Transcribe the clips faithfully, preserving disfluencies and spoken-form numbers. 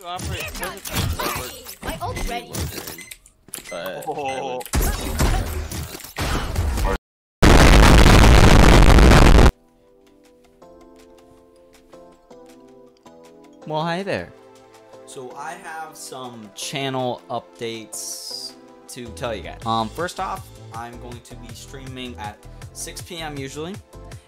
to operate. My ult ready. But oh. Well, hi there. So I have some channel updates to tell you guys. Um, first off, I'm going to be streaming at six P M usually.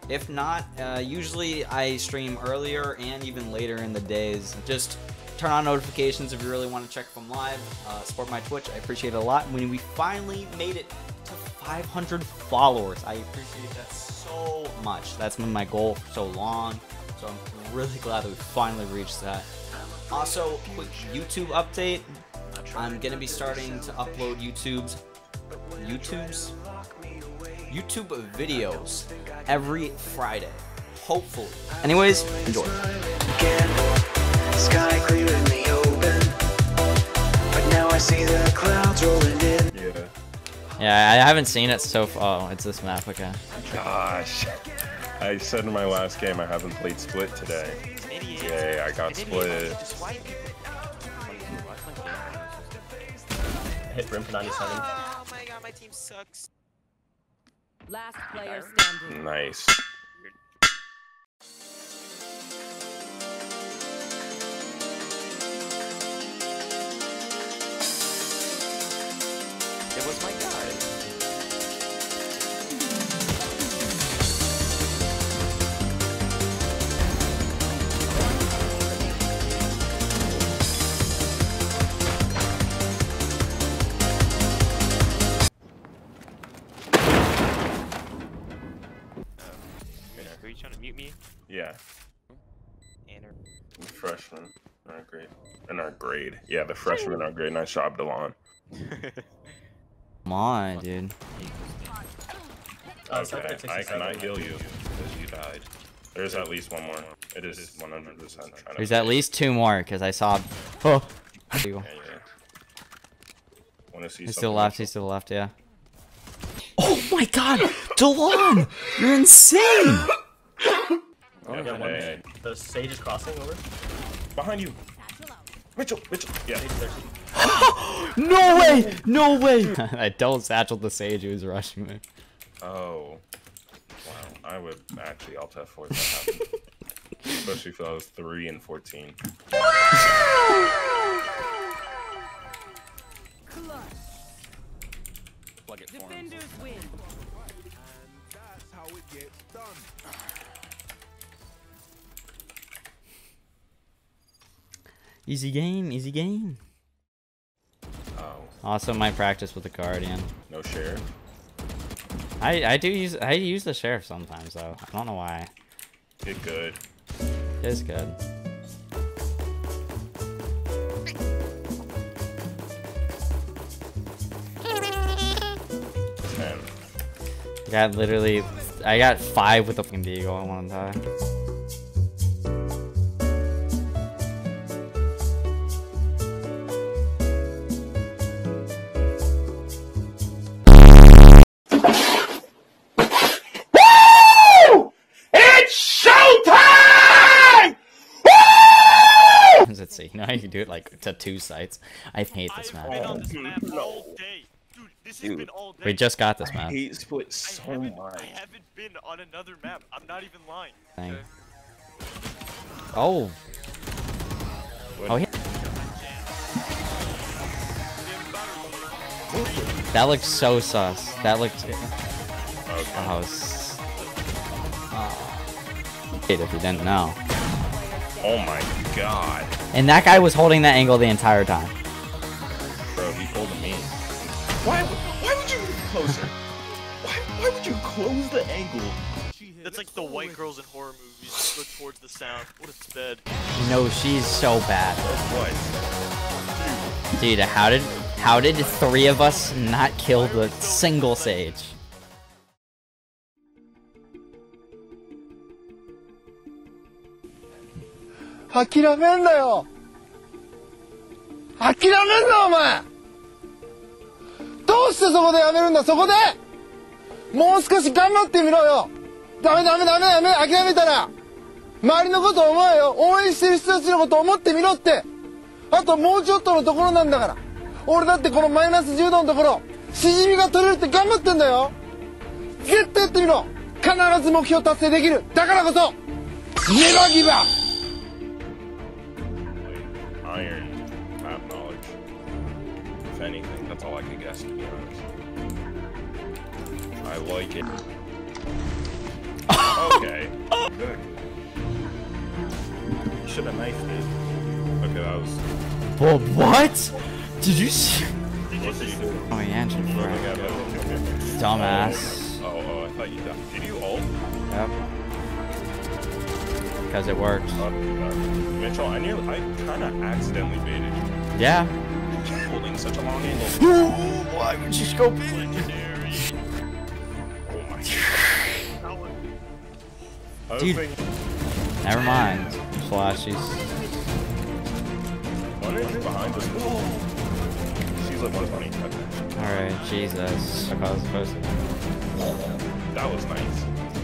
If not, uh, usually I stream earlier and even later in the days. Just turn on notifications if you really want to check if I'm live. Uh, support my Twitch. I appreciate it a lot. When we finally made it to five hundred followers, I appreciate that so much. That's been my goal for so long. So I'm really glad that we finally reached that. Also, quick YouTube update. I'm gonna be starting to upload YouTube's YouTube's YouTube videos every Friday, hopefully. Anyways, enjoy. Sky clear in the open, but now I see the clouds rolling in. Yeah. Yeah, I haven't seen it so far. Oh, it's this map, okay. Gosh. I said in my last game I haven't played Split today. Yay, I got Split. Hit Rim for ninety-seven. Oh my god, my team sucks. Last player standing. Nice. It was my guy. Yeah. The freshmen in our grade. In our grade. Yeah, the freshmen in our grade. Nice job, Delon. Come on, dude. Okay, I cannot heal you because you died. There's at least one more. It is one hundred percent trying to. There's at least two more because I saw. Oh. Yeah, yeah. See he's to the left. He's to the left. Yeah. Oh my God, Delon, you're insane. Oh, yeah, one. Hey. The Sage is crossing over. Behind you. Mitchell, Mitchell. Yeah. No way! No way! I don't satchel the Sage who's rushing me. Oh. Wow. I would actually alt F four if that happened. Especially if I was three and fourteen. Plug it for him. And that's how it gets done. Easy game, easy game. Oh. Also, my practice with the Guardian. No sheriff. I I do use I use the sheriff sometimes though. I don't know why. It's good. It's good. Ten. I got literally, I got five with the fucking Deagle at one time. You know how you can do it like to two sites. I hate this map. I've been on this map all day. Dude, this has been all day. We just got this map. I hate Split so much. I haven't been on another map. I'm not even lying. Dang. Oh. Oh yeah. That looked so sus. That looked. Oh. Was... oh. If you didn't know. Oh my god. And that guy was holding that angle the entire time. Bro, he pulled a meme. Why, why would you move closer? why, why would you close the angle? That's like the white girls in horror movies. Look towards the sound. What is bed? No, she's so bad. Oh, dude, how did, how did three of us not kill the single Sage?諦めんなよ。諦めんなお前。どうしてそこでやめるんだそこで。もう少し頑張ってみろよ。ダメダメダメダメ。諦めたら周りのことを思えよ。応援してる人たちのことを思ってみろって。あともうちょっとのところなんだから。俺だってこのマイナスじゅうどのところシジミが取れるって頑張ってんだよ。絶対やってみろ。必ず目標達成できる。だからこそ Never give up! Iron map knowledge. If anything, that's all I could guess, to be honest. I like it. Okay. Good. You should have knifed it. Okay, that was... Well, what? Did you see? What did you do? Oh, yeah, Andrew. Dumbass. Oh, oh, I thought you died. Did you ult? Yep. Because it worked. Uh, uh, Mitchell, I knew I kind of accidentally baited you. Yeah. Holding such a long angle. Why would you go big? Legendary. Oh my god. Dude. Never mind. Flashies. Why did you behind us? She's like one funny. Alright, Jesus. I was supposed to. That was nice.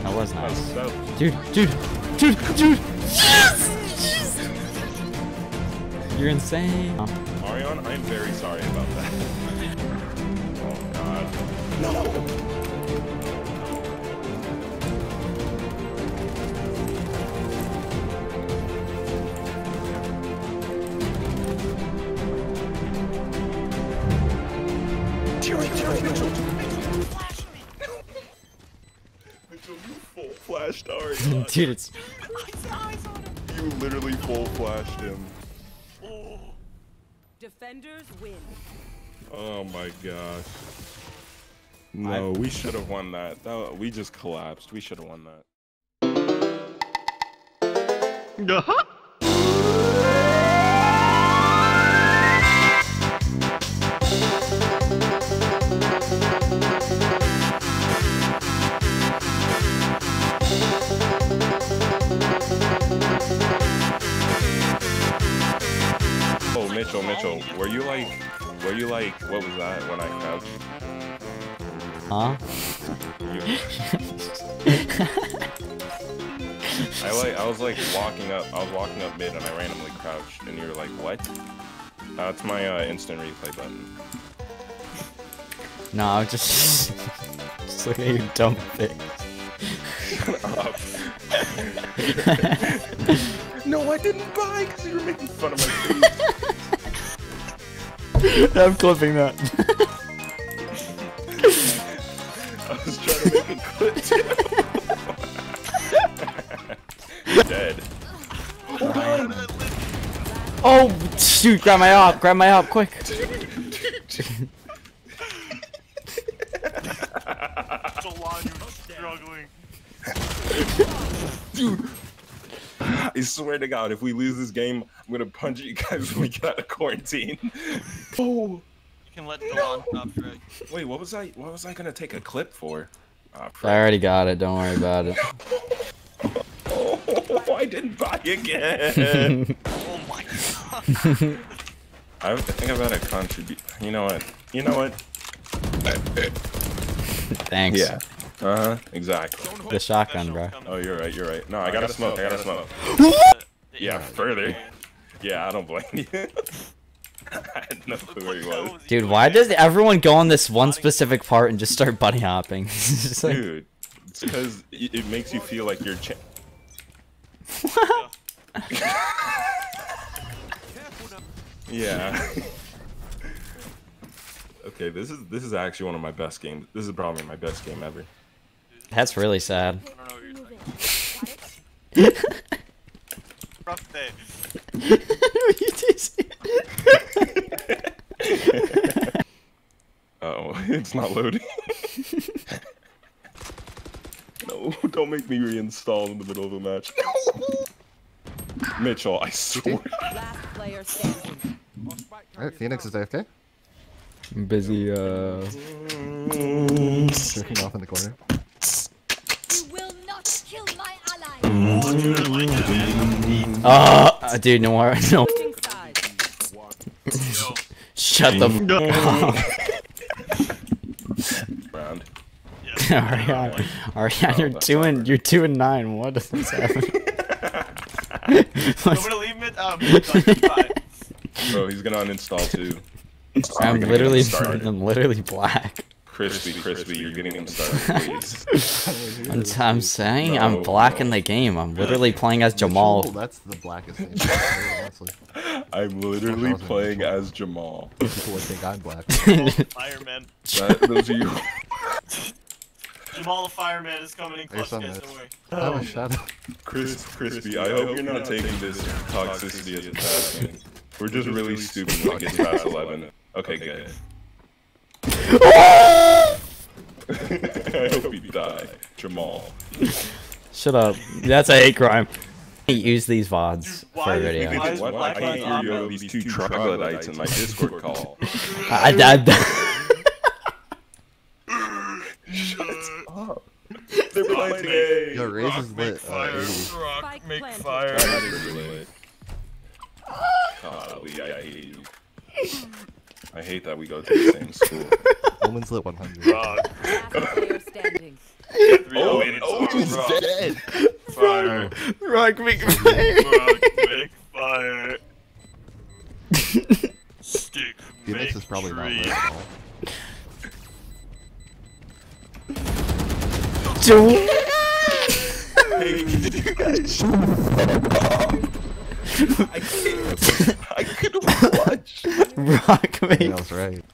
That was nice. That was, that was... Dude, dude. Dude, dude, yes! Yes! You're insane. Arion, I'm very sorry about that. Oh god. No! Jerry, Jerry, Mitchell, Mitchell, flash me! Mitchell, you full flashed Arion. Dude, it's... You literally full flashed him. Oh. Defenders win. Oh my gosh. No, I... we should have won that. That. We just collapsed. We should have won that. Uh-huh. Mitchell, Mitchell, were you like, were you like, what was that when I crouched? Huh? I like, I was like walking up, I was walking up mid and I randomly crouched and you were like, what? That's my uh, instant replay button. No, I was just, just look at you dumb thing. Shut up. No, I didn't buy because you were making fun of my face. I'm clipping that. I was trying to make a clip too. Dead. Oh, oh shoot, grab my op, grab my op, quick. Delon, you're struggling. Dude. I swear to God, if we lose this game, I'm gonna punch you guys when we get out of quarantine. Oh, you can let Delon stop Drake. Wait, what was I? What was I gonna take a clip for? Oh, I already got it. Don't worry about it. Oh, I didn't buy again. Oh my God. I think I've had a contribute. You know what? You know what? Thanks. Yeah. Uh-huh, exactly. The shotgun, bro. Oh, you're right, you're right. No, I gotta smoke, I gotta smoke. Yeah, further. Yeah, I don't blame you. I had no clue where he was. Dude, why does everyone go on this one specific part and just start bunny hopping? It's like... Dude, it's because it makes you feel like you're cha- Yeah. Okay, this is this is actually one of my best games. This is probably my best game ever. That's really sad. Rough day. Uh-oh, it's not loading. No, don't make me reinstall in the middle of a match. Mitchell, I swear. Alright, Phoenix is A F K. I'm busy, uh... jerking off in the corner. You will not kill my ally! Uh, dude, no more, no. Shut the f*** up. Arion, Arion, you're two and, you're two and nine, what is this happening? I'm gonna leave mid, um, Bro, he's gonna uninstall too. I'm literally, I'm literally black. Crispy, Crispy, you're getting him started, please. I'm, I'm saying no, I'm black no. in the game. I'm literally playing as Jamal. Mitchell, that's the blackest name ever, honestly. I'm literally playing Mitchell. as Jamal. People would think I'm black. Fireman. That, those are you. Jamal the Fireman is coming in clutch, guys, don't worry. Oh, um, shut up. Chris, Crispy, I hope you're not taking this toxicity as a bad. We're just really stupid when it gets past eleven. Okay, good. I hope you die, Jamal. Shut up. That's a hate crime. I use these V O Ds Dude, for video. Why, why, why I can't hear you have these two troglodytes in my Discord call? I died. Shut up. They're playing today. Yo, Raze is lit. Rock, make fire. Golly, I hate you. I hate that we go to the same school. Omen's lit one hundred. Rock. Omen, Omen's dead. Fire. Rock, make fire. Rock, make fire. Stick, Phoenix is probably not lit at all. Hey, did you guys shut up? I could, I could watch. Rock make. That was right.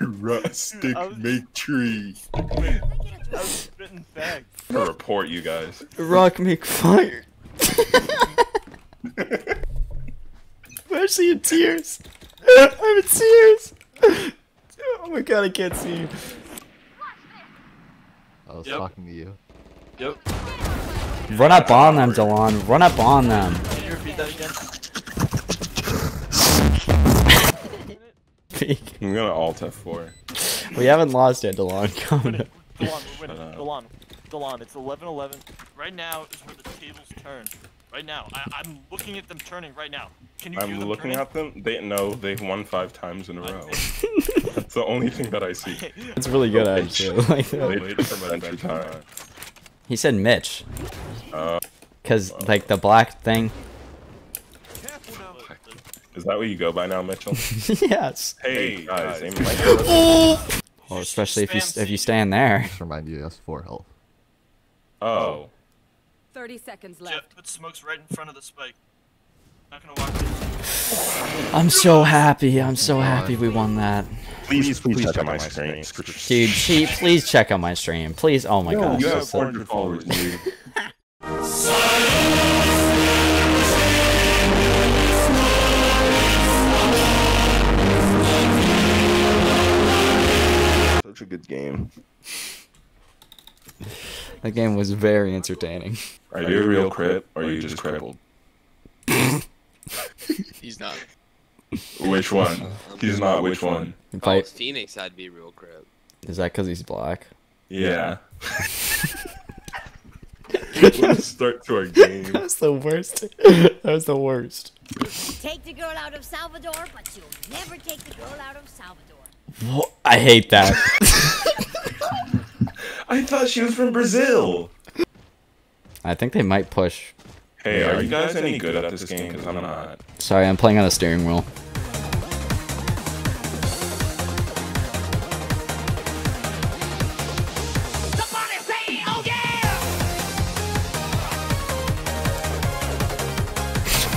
Rustic make tree. I was written back. I'm gonna report you guys. Rock make fire. I'm actually in tears. I'm in tears. Oh my god, I can't see you. I was yep. talking to you. Yep. Run up on them, Delon. Run up on them. Can you repeat that again? I'm gonna alt F four. We haven't lost yet, Delon. Delon, we're winning. Delon, Delon, it's eleven eleven. Right now is where the tables turn. Right now. I I'm looking at them turning right now. Can you I'm hear them looking turning? at them? They No, they've won five times in a row. That's the only thing that I see. That's really good, actually. Like, that. He said Mitch. Uh, Cause, uh, like, the black thing. Is that what you go by now, Mitchell? Yes. Hey, guys. Aim like oh, especially if you, if you stand there. Just remind you, that's four health. Oh. thirty seconds left. Jeff, put smokes right in front of the spike. I'm not gonna walk this. I'm so happy. I'm so happy we won that. Please, please, please check, check out my stream. Dude, she, please check out my stream. Please, oh my Yo, gosh. You have four hundred followers, dude. Such a good game. That game was very entertaining. Are you a real crip, or are you just crippled? He's not. Which one? He's not which one? If I was Phoenix, I'd be real crip. Is that because he's black? Yeah. Let's start to our game. That was the worst. That was the worst. Take the girl out of Salvador, but you'll never take the girl out of Salvador. What? I hate that. I thought she was from Brazil. I think they might push. Hey, are you guys any good at this game? Because I'm not. Sorry, I'm playing on the steering wheel. Somebody say, oh yeah!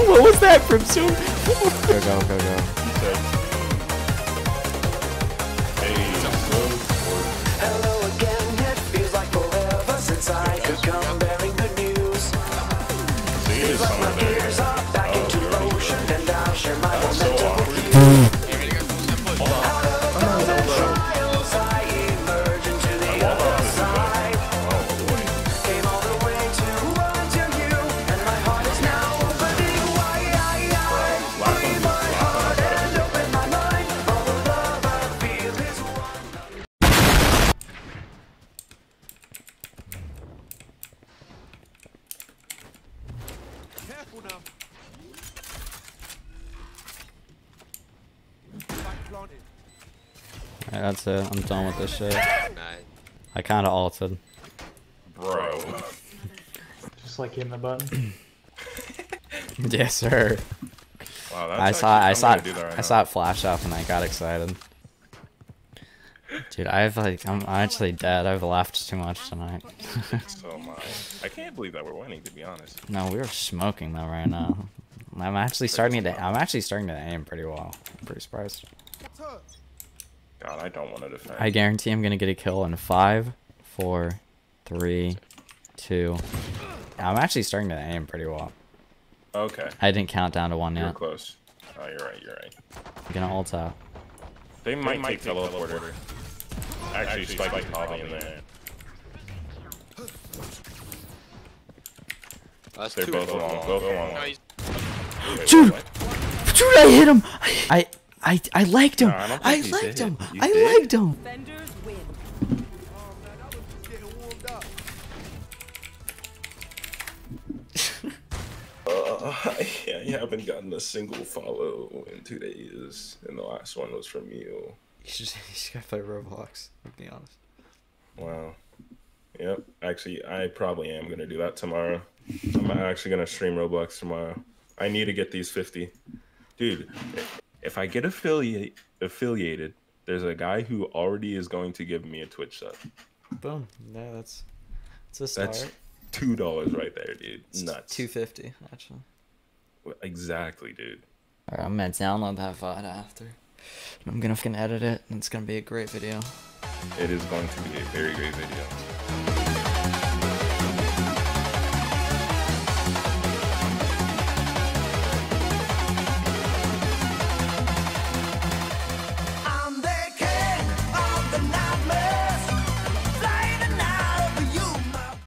What was that from Zoom? Go, go, go, go. Hello again, it feels like forever since I could come back. That's it. I'm done with this shit. I kinda ulted. Bro. Just like hitting the button. Yes, sir. Wow, that's I saw, I saw, it, right I now. saw it flash up, and I got excited. Dude, I've like, I'm actually dead. I've laughed too much tonight. So am I. I can't believe that we're winning, to be honest. No, we were smoking though right now. I'm actually pretty starting smart. to. I'm actually starting to aim pretty well. I'm pretty surprised. God, I don't want to defend. I guarantee I'm gonna get a kill in five, four, three, two. I'm actually starting to aim pretty well. Okay. I didn't count down to one yet. You're close. Oh, you're right. You're right. I'm gonna ult out. They might, they might take teleporter. Actually, Spike might pop in there. That's They're both along. Both along. No, okay, dude, dude, I hit him. I, I, I liked him. No, I, I liked him. I did. liked him. Uh, I haven't gotten a single follow in two days, and the last one was from you. You should, you should gotta play Roblox, to be honest. Wow. Yep. Actually, I probably am gonna do that tomorrow. I'm actually gonna stream Roblox tomorrow. I need to get these fifty. Dude, if I get affiliate affiliated, there's a guy who already is going to give me a Twitch sub. Boom. No, that's that's a start. That's two dollars right there, dude. It's nuts. Two fifty, actually. Exactly, dude. Alright, I'm gonna download that V O D after. I'm gonna fucking edit it, and it's gonna be a great video. It is going to be a very great video.